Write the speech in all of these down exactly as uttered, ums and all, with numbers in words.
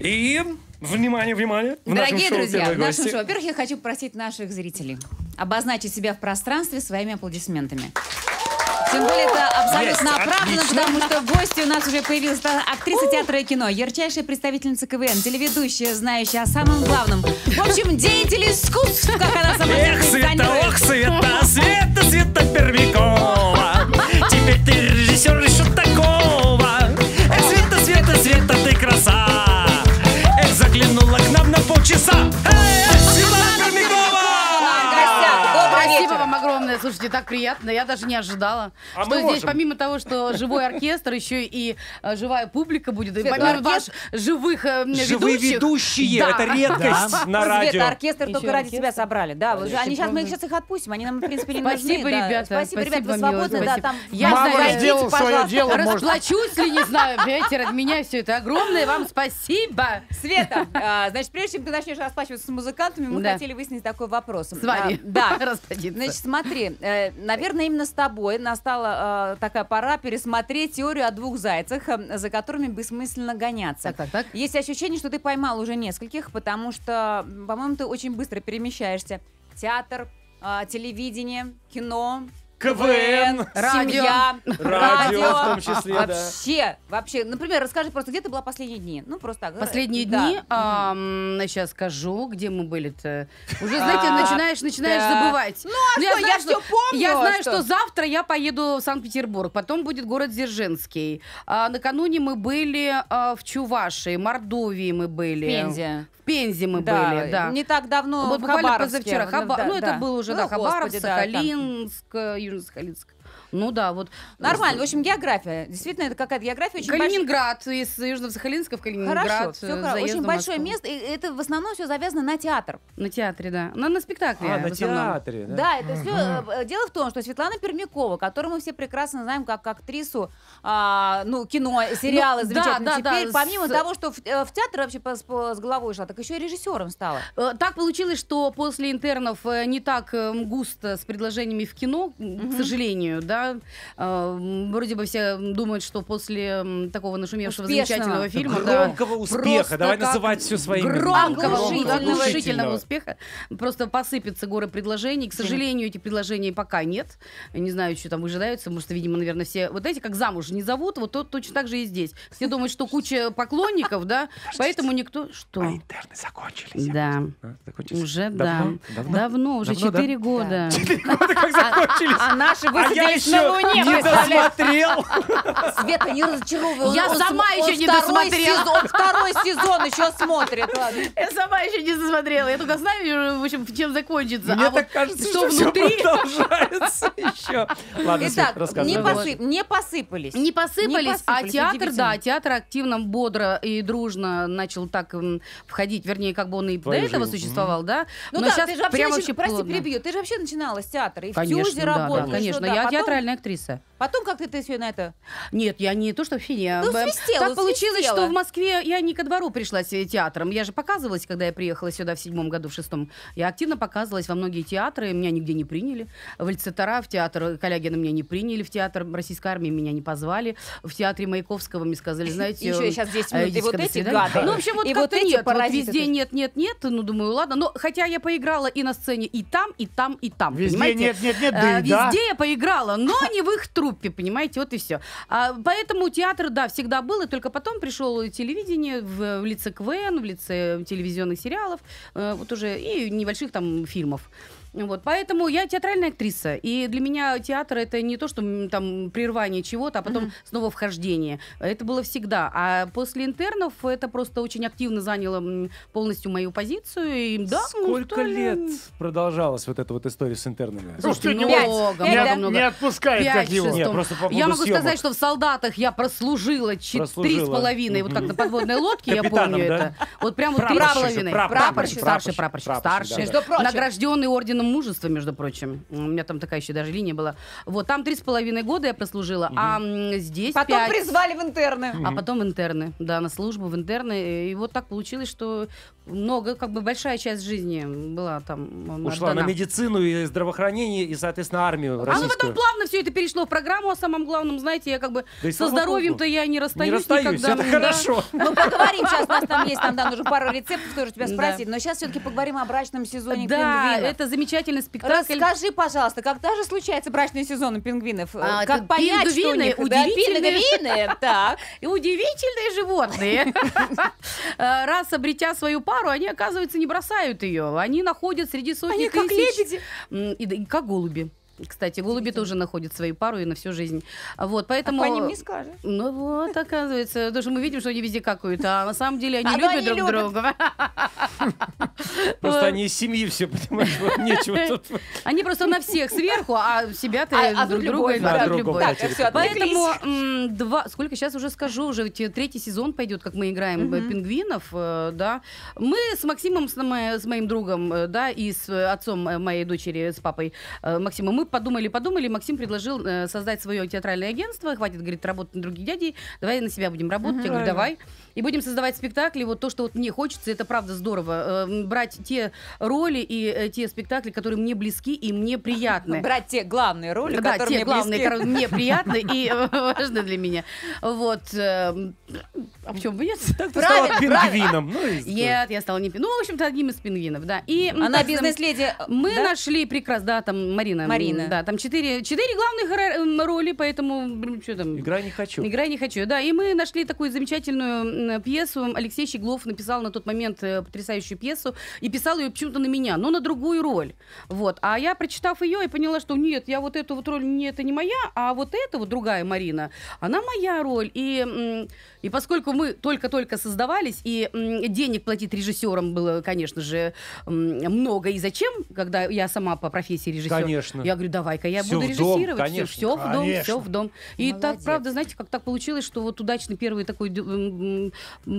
И, внимание, внимание, в дорогие нашем друзья, шоу в нашем шоу. Во-первых, я хочу попросить наших зрителей обозначить себя в пространстве своими аплодисментами. Тем более это абсолютно есть, оправдано, отлично. Потому что в гости у нас уже появилась актриса театра и кино, ярчайшая представительница КВН, телеведущая, знающая о самом главном. В общем, деятель искусств, как она сама себя позиционирует. Ох, Света, ох, Света, Света, Света Пермякова, теперь ты режиссер и что такого. Эх, Света, Света, Света, ты краса. Эх, заглянула к нам на полчаса. Эх, Света Пермякова. Спасибо вам огромное. Слушайте, так приятно. Я даже не ожидала, а что здесь можем. Помимо того, что живой оркестр, еще и э, живая публика будет. Свет, и помимо оркестр... ваш живых э, Живые ведущих. ведущие. Да. Это редкость да. на радио. Свет, оркестр еще только ради тебя собрали. Да, вот, они сейчас, мы их сейчас их отпустим. Они нам, в принципе, не нужны. Спасибо, да. ребята. Спасибо, спасибо, ребята. Вы свободны. Спасибо. Да, там, я Мама знаю, сделала свое дело. Расплачусь ли, не знаю. Понимаете, от меня все это огромное. Вам спасибо. Света, а, значит, прежде чем ты начнешь расплачиваться с музыкантами, мы да. хотели выяснить такой вопрос. С вами. Да. Значит, смотри, э, наверное, именно с тобой настала э, такая пора пересмотреть теорию о двух зайцах, э, за которыми бессмысленно гоняться. Так, так, так. Есть ощущение, что ты поймал уже нескольких, потому что, по-моему, ты очень быстро перемещаешься. Театр, э, телевидение, кино... КВН, радио, семья, радио, радио, в том числе, вообще, да. вообще, например, расскажи просто, где ты была последние дни? Ну, просто так. Последние да. дни? Да. Эм, сейчас скажу, где мы были-то. Уже, знаете, а, начинаешь, начинаешь да. забывать. Ну, а ну, что, я, знаю, я что, все помню. Я знаю, что? что завтра я поеду в Санкт-Петербург, потом будет город Дзержинский. А, накануне мы были а, в Чувашии, Мордовии мы были. Пензе. В Пензе мы да. были, да. Не так давно вот в Хабаровске. Позавчера. Хаба... Да, ну, да. это был уже, ну, да, Хабаровск, Сахалинск, да, Южно-Сахалинск. Ну да, вот. Нормально, в общем, география. Действительно, это какая-то география. Очень Калининград, большой... из Южно-Сахалинска в Калининград. Хорошо, все хорошо. Очень большое место, и это в основном все завязано на театр. На театре, да. На, на спектакле. А, на театре, да. Да, это ага. все. Дело в том, что Светлана Пермякова, которую мы все прекрасно знаем как актрису, а, ну, кино, сериалы, ну, замечательно. Да, да, теперь, да, помимо с... того, что в, в театр вообще по, по, с головой шла, так еще и режиссером стала. Так получилось, что после «Интернов» не так густо с предложениями в кино, угу. к сожалению, да. Вроде бы все думают, что после такого нашумевшего замечательного фильма... Громкого успеха, давай называть все своими. Громкого, внушительного успеха просто посыпятся горы предложений. К сожалению, эти предложения пока нет. Не знаю, что там выжидаются, потому что, видимо, наверное, все... Вот эти как замуж не зовут, вот тот точно так же и здесь. Все думают, что куча поклонников, да, поэтому никто... Что? А «Интерны» закончились. Да. Уже, да. Давно, уже четыре года. четыре года как закончились. А наши высадились... Не, не досмотрел. Света, не разочаровывай. Я он, сама он, еще он не досмотрела. Сезон, второй сезон еще смотрит. Ладно. Я сама еще не досмотрела. Я только знаю, в общем, чем закончится. Мне а так вот кажется, что, что внутри продолжается еще. Ладно, Итак, Свет, не, посып, не посыпались. Не посыпались, не посыпались а театр, да, театр активно, бодро и дружно начал так входить. Вернее, как бы он и Твою до этого жизнь. существовал, угу. да? Ну Но да, сейчас ты же вообще, прямо вообще прости, перебью. Ты же вообще начинала с театра. И конечно, в ТЮЗе да, работала. Да, конечно, я театральная актриса. Потом как ты, ты все на это? Нет, я не то, что финя. Ну, свистела, так получилось, свистела. Что в Москве я не ко двору пришла с театром. Я же показывалась, когда я приехала сюда в седьмом году, в шестом. Я активно показывалась во многие театры, меня нигде не приняли. В Ильцетара, в театр Калягина меня не приняли, в театр Российской армии меня не позвали. В театре Маяковского мне сказали, знаете... Еще сейчас десять минут, и вот эти гады. Ну, в общем, вот как-то нет. Везде нет-нет-нет, ну, думаю, ладно. Но хотя я поиграла и на сцене, и там, и там, и там. Везде нет-нет-нет, да. Везде я поиграла, но не в их труппе, понимаете, вот и все. А, поэтому театр, да, всегда был, и только потом пришел телевидение в, в лице КВН, в лице телевизионных сериалов, э, вот уже и небольших там фильмов. Вот, поэтому я театральная актриса, и для меня театр это не то, что там прервание чего-то, а потом uh-huh. снова вхождение. Это было всегда. А после «Интернов» это просто очень активно заняло полностью мою позицию. И, да, сколько ну, лет ли... продолжалась вот эта вот история с «Интернами»? Слушайте, ну, много, не, много, много. Не отпускает пять, как его. Нет, просто по я могу съемок. сказать, что в «Солдатах» я прослужила три с половиной, вот как на подводной лодке, я помню это. Вот прям вот три с половиной. Прапорщик, старший прапорщик, старший, награжденный орденом лишенном мужества, между прочим. У меня там такая еще даже линия была. Вот, там три с половиной года я прослужила, угу. а здесь Потом пять. Призвали в интерны. Угу. А потом в интерны, да, на службу в интерны. И вот так получилось, что много, как бы большая часть жизни была там. Ушла отдана на медицину и здравоохранение, и, соответственно, армию российскую. А ну потом плавно все это перешло в программу «О самом главном». Знаете, я как бы да со здоровьем-то я не расстаюсь, не расстаюсь никогда. Это хорошо. Да. Мы поговорим сейчас, у нас там есть, там, да, нужно пару рецептов тоже тебя спросить. Да. Но сейчас все-таки поговорим о брачном сезоне, да, пингвинов. Да, это замечательный спектакль. Расскажи, пожалуйста, когда же случается брачный сезон у пингвинов? А, как понять, что у них, удивительные, да, так. И удивительные животные. Раз обретя свою пару, они, оказывается, не бросают ее. Они находят среди сотни тысяч. Они как лебеди. И как голуби. Кстати, голуби тоже находят свою пару и на всю жизнь. Вот, поэтому... А по ним не скажешь. Ну вот, оказывается. Даже мы видим, что они везде какают. А на самом деле они а любят они друг любят. друга. Просто они из семьи все, понимаешь, нечего тут. Они просто на всех сверху, а себя-то друг друга. Поэтому два... Сколько сейчас уже скажу, уже третий сезон пойдет, как мы играем пингвинов, да. Мы с Максимом, с моим другом, да, и с отцом моей дочери, с папой Максима, мы подумали, подумали, Максим предложил э, создать свое театральное агентство. Хватит, говорит, работать на других дядей, давай на себя будем работать. Угу, я говорю, давай. И будем создавать спектакли, вот то, что вот мне хочется, это правда здорово. Э, брать те роли и э, те спектакли, которые мне близки и мне приятны. Брать те главные роли, да, которые те мне главные, близки. Которые мне приятны и важны для меня. Вот. А в чем бы нет? Ты стала пингвином. Нет, я стала не пингвином. Ну, в общем-то, одним из пингвинов, да. Она бизнес-леди. Мы нашли прекрасно, да, там Марина. Да, там четыре, четыре главных роли, поэтому что там? Игра не хочу. Игра не хочу, да. И мы нашли такую замечательную пьесу. Алексей Щеглов написал на тот момент потрясающую пьесу и писал ее почему-то на меня, но на другую роль. Вот. А я, прочитав ее, и поняла, что нет, я вот эту вот роль, не, это не моя, а вот эта вот другая Марина, она моя роль. И, и поскольку мы только-только создавались, и денег платить режиссерам было, конечно же, много. И зачем, когда я сама по профессии режиссер? Конечно. Я говорю, давай-ка я все буду режиссировать, все, все в дом, все в дом. И молодец. Так, правда, знаете, как так получилось, что вот удачный первый такой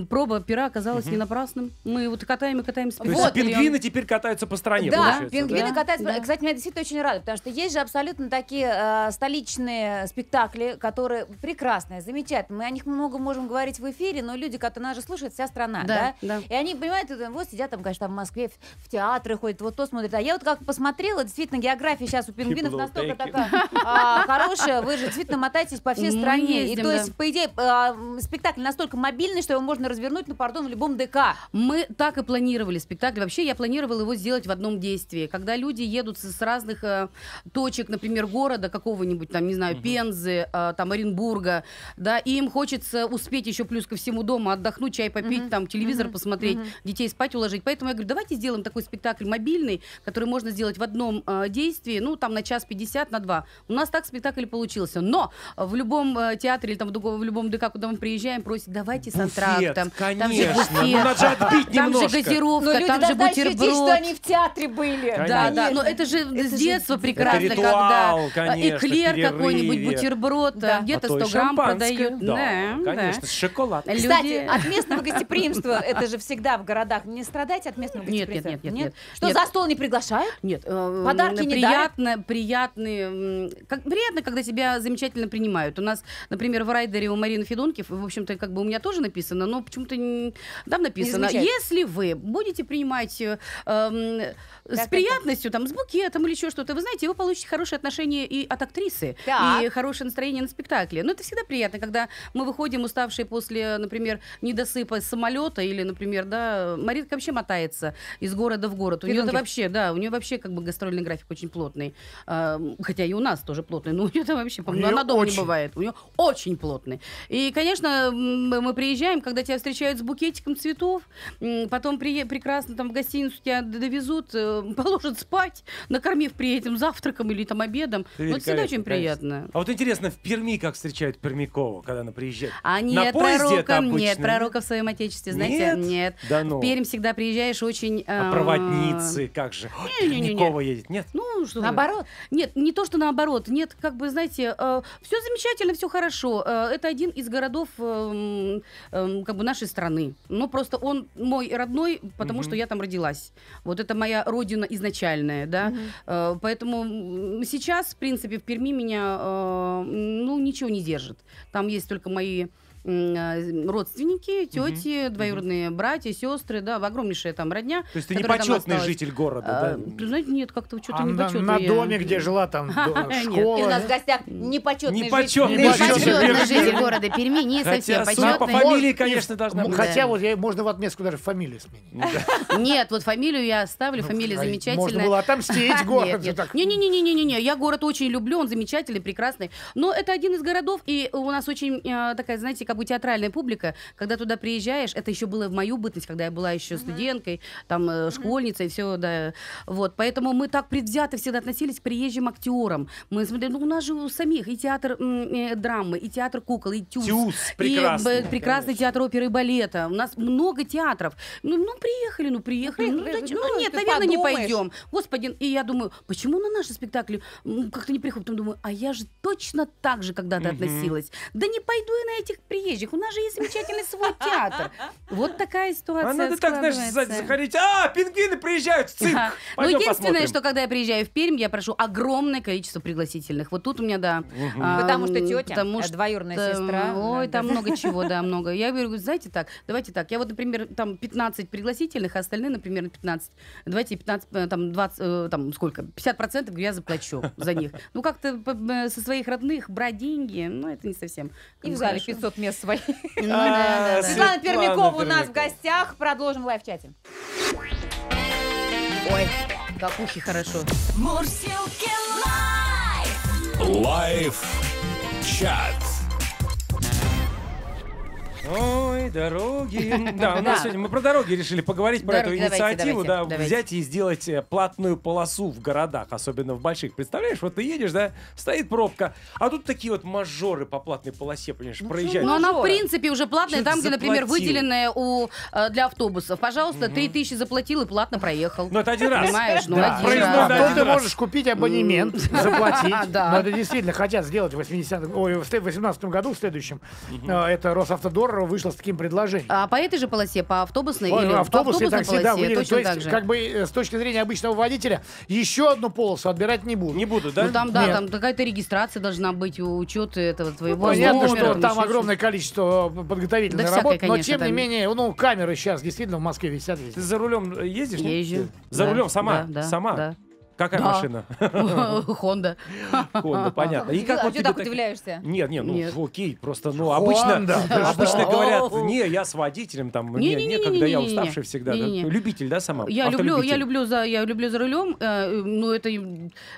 проба пера оказалась угу. не напрасным. Мы вот катаем и катаемся. То вот, пингвины он... теперь катаются по стране, да, пингвины да? катаются. Да. Кстати, меня действительно очень рада, потому что есть же абсолютно такие э, столичные спектакли, которые прекрасные, замечательные. Мы о них много можем говорить в эфире, но люди, которые нас же слушают, вся страна, да, да? да. И они, понимаете, вот сидят там, конечно, там в Москве, в театры ходят, вот то смотрят. А я вот как посмотрела, действительно, география сейчас у пингвинов настолько такая а, хорошая, вы же действительно мотаетесь по всей стране. Ездим, и то есть, да. по идее, а, спектакль настолько мобильный, что его можно развернуть, ну, пардон, в любом ДК. Мы так и планировали спектакль. Вообще, я планировала его сделать в одном действии. Когда люди едут с разных а, точек, например, города какого-нибудь, там, не знаю, угу. Пензы, а, там, Оренбурга, да, и им хочется успеть еще плюс ко всему дома отдохнуть, чай попить, угу. там, телевизор угу. посмотреть, угу. детей спать уложить. Поэтому я говорю, давайте сделаем такой спектакль мобильный, который можно сделать в одном а, действии, ну, там, на час пятьдесят, на два. У нас так спектакль получился. Но в любом театре или там, в любом ДК, куда мы приезжаем, просят, давайте с антрактом. Там же буфет, там же газировка, там же бутерброд. Что они в театре были. Да, да, но это же с детства прекрасно, когда эклер какой-нибудь, бутерброд, где-то сто грамм продают. Конечно, шоколад. Кстати, от местного гостеприимства, это же всегда в городах. Не страдайте от местного гостеприимства? Нет, нет, нет. Что, за стол не приглашают? Нет. Подарки не дарят? Приятные, как, приятно, когда тебя замечательно принимают. У нас, например, в райдере у Марины Федонки, в общем-то, как бы у меня тоже написано, но почему-то не, там написано, не если вы будете принимать э, с приятностью, там, с букетом или еще что-то, вы знаете, вы получите хорошие отношения и от актрисы, так. и хорошее настроение на спектакле. Но это всегда приятно, когда мы выходим уставшие после, например, недосыпа с самолета или, например, да, Маринка вообще мотается из города в город. У нее вообще, да, у нее вообще как бы гастрольный график очень плотный. Хотя и у нас тоже плотный, но у нее там вообще, по-моему, она дома не бывает. У нее очень плотный. И, конечно, мы приезжаем, когда тебя встречают с букетиком цветов, потом при... прекрасно там в гостиницу тебя довезут, положат спать, накормив при этом завтраком или там обедом. Вот всегда очень приятно. Конечно. А вот интересно, в Перми как встречают пермякова, когда она приезжает? А на нет, поезде пророком нет, пророков в своем отечестве, знаете, нет. нет. Да ну. В Пермь всегда приезжаешь очень... Э, а проводницы, как же? Никого едет, нет? Ну, что наоборот. Нет, не то, что наоборот. Нет, как бы, знаете, э, все замечательно, все хорошо. Э, это один из городов э, э, как бы нашей страны. Но просто он мой родной, потому mm-hmm. что я там родилась. Вот это моя родина изначальная, да. Mm-hmm. э, поэтому сейчас, в принципе, в Перми меня, э, ну, ничего не держит. Там есть только мои родственники, тети, mm-hmm. двоюродные mm-hmm. братья, сестры, да, огромнейшая там родня. То есть ты не почетный житель города, а, да? Знаете, нет, как-то что-то а не почетный. На, на доме, где жила там школа. И у нас в гостях непочетный житель города Перми, не совсем почетный. По фамилии, конечно, должна быть. Хотя вот можно в отместку даже фамилию сменить. Нет, вот фамилию я оставлю, фамилия замечательная. Можно было отомстить городу. Не-не-не-не-не-не, я город очень люблю, он замечательный, прекрасный. Но это один из городов, и у нас очень такая, знаете, как бы театральная публика, когда туда приезжаешь, это еще было в мою бытность, когда я была еще студенткой, там, э, школьницей, все, да, вот, поэтому мы так предвзято всегда относились к приезжим актерам, мы смотрели, ну, у нас же у самих и театр э, драмы, и театр кукол, и тюз, тюз прекрасный, и б, прекрасный театр оперы и балета, у нас много театров, ну, ну приехали, ну, приехали, ну, ну, да, ну нет, наверное, подумаешь. Не пойдем, господи, и я думаю, почему на наши спектакли как-то не приходят, потом думаю, а я же точно так же когда-то угу. относилась, да не пойду я на этих приезжих, у нас же есть замечательный свой театр. Вот такая ситуация. А надо так, знаешь, заходить. А, пингвины приезжают в цирк. А. Ну, единственное, посмотрим. Что когда я приезжаю в Пермь, я прошу огромное количество пригласительных. Вот тут у меня, да. Угу. А, потому что тетя, потому что, двоюродная сестра. Ой, там много чего, да, много. Я говорю, знаете так, давайте так. Я вот, например, там пятнадцать пригласительных, а остальные, например, на пятнадцать. Давайте пятнадцать, там двадцать, там сколько? пятьдесят процентов я заплачу за них. Ну, как-то со своих родных брать деньги, ну, это не совсем. И в зале пятьсот мест своих. Светлана Пермякова у нас в гостях. Продолжим в лайв-чате. Ой, как ухи хорошо. Лайв-чат. Ой, дороги. Да, у нас сегодня мы про дороги решили поговорить, про эту инициативу, да, взять и сделать платную полосу в городах, особенно в больших. Представляешь, вот ты едешь, да, стоит пробка, а тут такие вот мажоры по платной полосе, понимаешь, проезжают. Ну, она, в принципе, уже платная, там, где, например, выделенная для автобусов. Пожалуйста, три тысячи заплатил и платно проехал. Ну, это один раз. Понимаешь, ну, один раз. Потом ты можешь купить абонемент, заплатить. Но это действительно хотят сделать в восемнадцатом году, в следующем. Это Росавтодор вышла с таким предложением. А по этой же полосе, по автобусной Ой, или автобус, по автобусной такси, полосе? Да, точно то есть, так же. Как бы с точки зрения обычного водителя, еще одну полосу отбирать не будут. Не будут, да? Ну, там, да, Нет. там какая-то регистрация должна быть, учет этого твоего. Ну, понятно, что там учёт. Огромное количество подготовительной да работы, всякое, конечно, но, тем там... не менее, ну, камеры сейчас действительно в Москве висят. Ты за рулем ездишь? Езжу. За да, рулем сама? Да, да, сама? Да. Какая да. машина? Honda. Honda, понятно. И как а вот ты так удивляешься? Нет, нет, ну нет. окей, просто, ну, обычно, обычно говорят, не, я с водителем, там, мне не, некогда, не, не, не, я уставший всегда. Не, не, не. Да. Любитель, да, сама? Я люблю, я люблю за, я люблю за рулем, э, ну, это,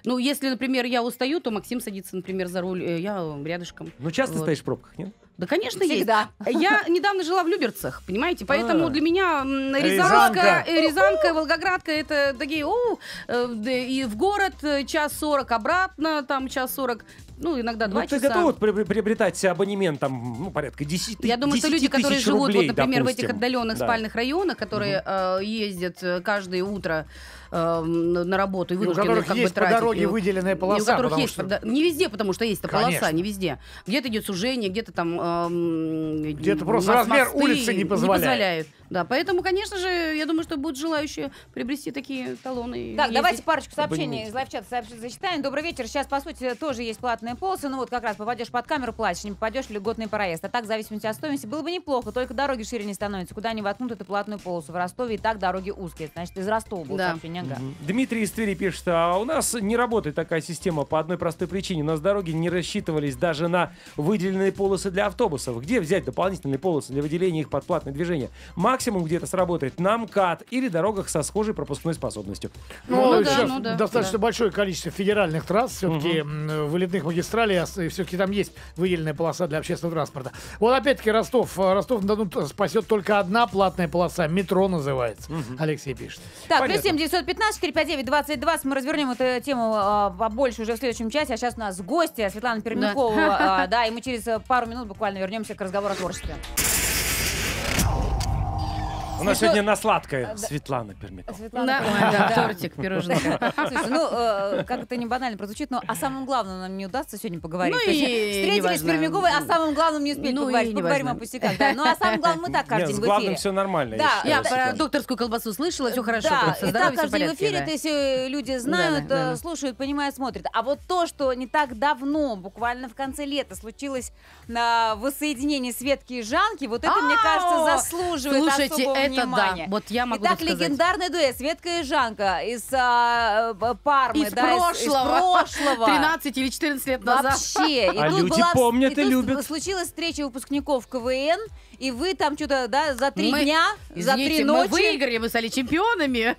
ну, если, например, я устаю, то Максим садится, например, за руль, э, я рядышком. Ну, часто вот. Стоишь в пробках, нет? Да, конечно, всегда. Есть. Я недавно жила в Люберцах, понимаете, поэтому а -а -а. Для меня Рязанка, Рязанка, Рязанка Волгоградка, это такие, о, и в город час сорок, обратно там час сорок, ну, иногда два ну, часа. Ты готова приобретать абонемент, там, ну, порядка десяти тысяч рублей, Я думаю, что люди, которые живут, рублей, вот, например, допустим. В этих отдаленных да. спальных районах, которые угу. э, ездят каждое утро, на работу и вынуждены, и у которых как есть бы, по тратить. Дороге и, выделенная полоса. И у которых есть, что... да, не везде, потому что есть-то полоса, не везде. Где-то идет сужение, где-то там... Эм, где-то просто размер улицы не позволяет. Не позволяет. Да, поэтому, конечно же, я думаю, что будут желающие приобрести такие талоны. Так, ездить. Давайте парочку сообщений из лайв-чата зачитаем. Добрый вечер. Сейчас, по сути, тоже есть платные полосы. Ну вот как раз попадешь под камеру, плачешь, не попадешь в льготный проезд. А так, в зависимости от стоимости, было бы неплохо, только дороги шире не становятся. Куда они воткнут эту платную полосу? В Ростове и так дороги узкие. Значит, из Ростова было да. сообщение. Ага. Дмитрий из Твери пишет, а у нас не работает такая система по одной простой причине. У нас дороги не рассчитывались даже на выделенные полосы для автобусов. Где взять дополнительные полосы для выделения их под платное движение? Максимум где-то сработает на МКАД или дорогах со схожей пропускной способностью. Ну, ну, да, сейчас ну да, достаточно да. большое количество федеральных трасс, все-таки угу. вылетных магистралей, все-таки там есть выделенная полоса для общественного транспорта. Вот опять-таки Ростов. Ростов-на-Дону спасет только одна платная полоса. Метро называется. Угу. Алексей пишет. Так, плюс семь девятьсот девятьсот пятнадцать сто пятьдесят девять двадцать два. Мы развернем эту тему а, побольше уже в следующем часе. А сейчас у нас гости Светлана Пермякова. Да. А, да, и мы через пару минут буквально вернемся к разговору о творчестве. У нас сегодня на сладкое Светлана Пермякова. Светлана Пермякова. Тортик, пирожное. Слушай, ну, как это не банально прозвучит, но о самом главном нам не удастся сегодня поговорить. Встретились с Пермяковой, о самом главном не успели поговорить. Поговорим о пустяках. Да, но о самом главном мы так каждый день в эфире. С главным все нормально. Да, я про докторскую колбасу слышала, все хорошо. Да, и так каждый день в эфире, то есть люди знают, слушают, понимают, смотрят. А вот то, что не так давно, буквально в конце лета, случилось на воссоединении Светки и Жанки, вот это, мне кажется, заслуживает особого. Это да. Вот я могу Итак, сказать. легендарный дуэт Светка и Жанка из а, Пармы. Из, да, прошлого. Из, из прошлого. тринадцать или четырнадцать лет назад. Вообще. И а тут люди была, помнят и, и любят. Случилась встреча выпускников КВН, и вы там что-то, да, за три мы, дня, извините, за три ночи. Мы выиграли, мы стали чемпионами.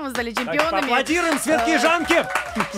Мы стали чемпионами. Аплодируем Светке и Жанке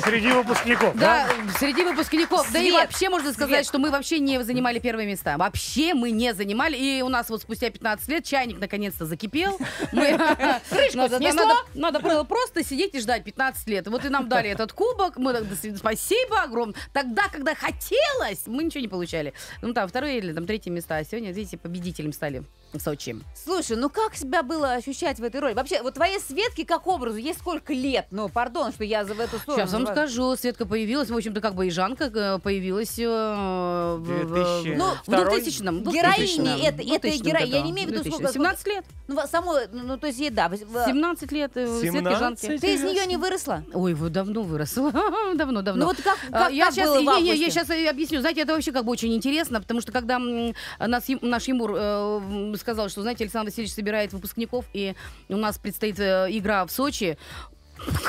среди выпускников. Да, среди выпускников. Да и вообще можно сказать, что мы вообще не занимали первые места. Вообще мы не занимали. И у нас вот спустя пятнадцать лет чайник наконец-то закипел. Крышку надо, надо, надо просто сидеть и ждать пятнадцать лет. Вот и нам дали этот кубок. Мы тогда, спасибо огромное. Тогда, когда хотелось, мы ничего не получали. Ну там второе или там третье места. А сегодня, видите, победителем стали в Сочи. Слушай, ну как себя было ощущать в этой роли? Вообще, вот твоей Светке как образу ей сколько лет? Ну, пардон, что я за в эту сторону. Сейчас вам скажу. Светка появилась, в общем-то, как бы и Жанка появилась э, две тысячи... ну, в двухтысячном. Героини это, это героини. Я не имею в виду сколько. семнадцать лет. Ну, само, ну, то есть ей, да. семнадцать лет Светке и Жанке. Ты из нее не выросла? Ой, вы давно выросла. Давно, давно. Ну, вот как, как, я, как сейчас, было я, я, я сейчас объясню. Знаете, это вообще как бы очень интересно, потому что когда нас, наш Емур э, сказал, что, знаете, Александр Васильевич собирает выпускников, и у нас предстоит э, игра в Сочи.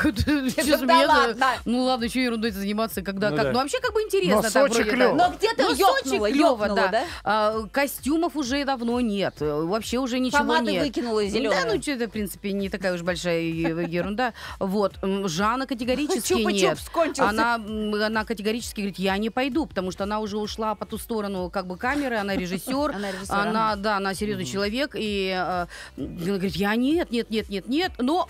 Ну ладно, еще ерундой заниматься, когда как. Ну вообще как бы интересно. Но где-то ёкнуло, ёкнуло, да? Костюмов уже давно нет. Вообще уже ничего нет. Помада выкинула зеленая. Да, ну что-то, в принципе, не такая уж большая ерунда. Вот. Жанна категорически нет. Она категорически говорит, я не пойду, потому что она уже ушла по ту сторону как бы камеры, она режиссер. Она, да, она серьезный человек. И она говорит, я нет, нет, нет, нет, нет. Но...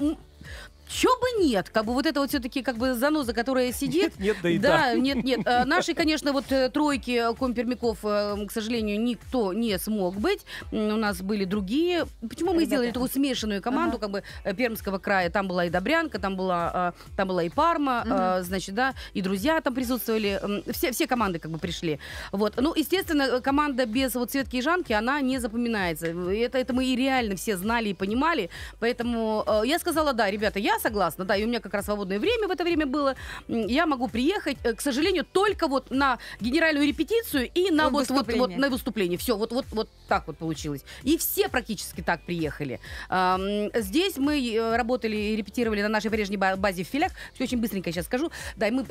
Чё бы нет, как бы вот это вот все-таки как бы заноза, которая сидит. Нет, нет, да и да. Да, нет, нет. А, наши, конечно, вот тройки Компермяков, к сожалению, никто не смог быть. У нас были другие. Почему мы сделали такую смешанную команду, ага. как бы Пермского края? Там была и Добрянка, там была, там была и Парма, ага. значит, да, и друзья там присутствовали. Все, все команды как бы пришли. Вот. Ну, естественно, команда без вот Светки и Жанки, она не запоминается. Это, это мы и реально все знали и понимали. Поэтому я сказала, да, ребята, я согласна, да, и у меня как раз свободное время в это время было, я могу приехать, к сожалению, только вот на генеральную репетицию и на вот, вот, вот, вот на выступление, все, вот, вот, вот так вот получилось, и все практически так приехали. Здесь мы работали и репетировали на нашей прежней базе в Филях, все очень быстренько сейчас скажу, да, и мы...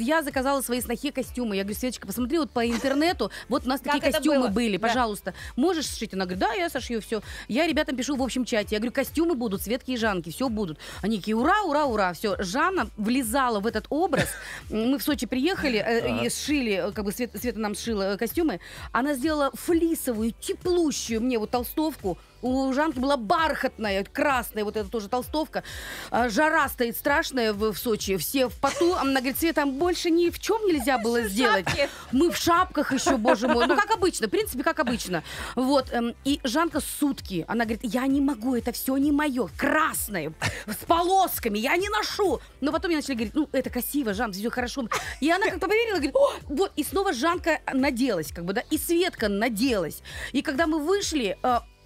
Я заказала свои снохе костюмы. Я говорю, Светочка, посмотри вот по интернету. Вот у нас как такие костюмы было? были, пожалуйста. Да. Можешь сшить? Она говорит, да, я сошью все. Я ребятам пишу в общем чате. Я говорю, костюмы будут, Светки и Жанки, все будут. Они такие, ура, ура, ура, все. Жанна влезала в этот образ. Мы в Сочи приехали, сшили, как бы Света нам сшила костюмы. Она сделала флисовую, теплущую мне вот толстовку. У Жанки была бархатная, красная, вот это тоже толстовка. Жара стоит страшная в, в Сочи, все в поту. Она говорит, Свет, там больше ни в чем нельзя было сделать. Мы в шапках еще, боже мой. Ну, как обычно, в принципе, как обычно. Вот, и Жанка сутки, она говорит, я не могу, это все не мое. Красное, с полосками, я не ношу. Но потом я начала говорить, ну, это красиво, Жан, все хорошо. И она как-то поверила, говорит, о! Вот, и снова Жанка наделась, как бы, да, и Светка наделась. И когда мы вышли...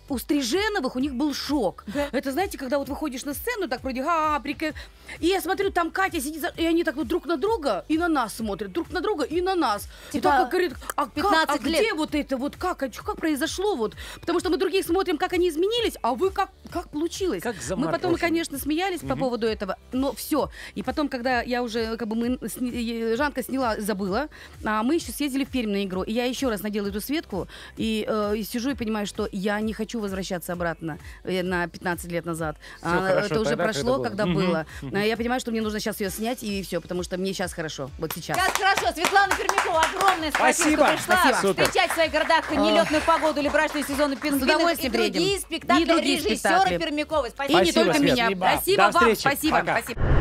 У Стриженовых у них был шок. Да. Это, знаете, когда вот выходишь на сцену, так вроде, а, прикольно. И я смотрю, там Катя сидит, и они так вот друг на друга и на нас смотрят, друг на друга и на нас. Типа, и так как говорит, а, как, а где вот это, вот как, а, как произошло вот? Потому что мы других смотрим, как они изменились, а вы как, как получилось? Как мы потом, конечно, смеялись угу. по поводу этого, но все. И потом, когда я уже, как бы, мы, Жанка сняла, забыла, а мы еще съездили в Пермь на игру, и я еще раз надела эту Светку, и, э, и сижу и понимаю, что я не хочу хочу возвращаться обратно на пятнадцать лет назад. Все, а, хорошо, это уже прошло, когда, когда было. было. Я понимаю, что мне нужно сейчас ее снять, и все, потому что мне сейчас хорошо. Вот сейчас. Сейчас хорошо. Светлана Пермякова, огромное спасибо, спасибо. Что пришла. Спасибо. Встречать в своих городах нелетную погоду или брачный сезон пингвинов и другие спектакли режиссера Пермяковой. Спасибо. И не только меня. Спасибо вам. Спасибо.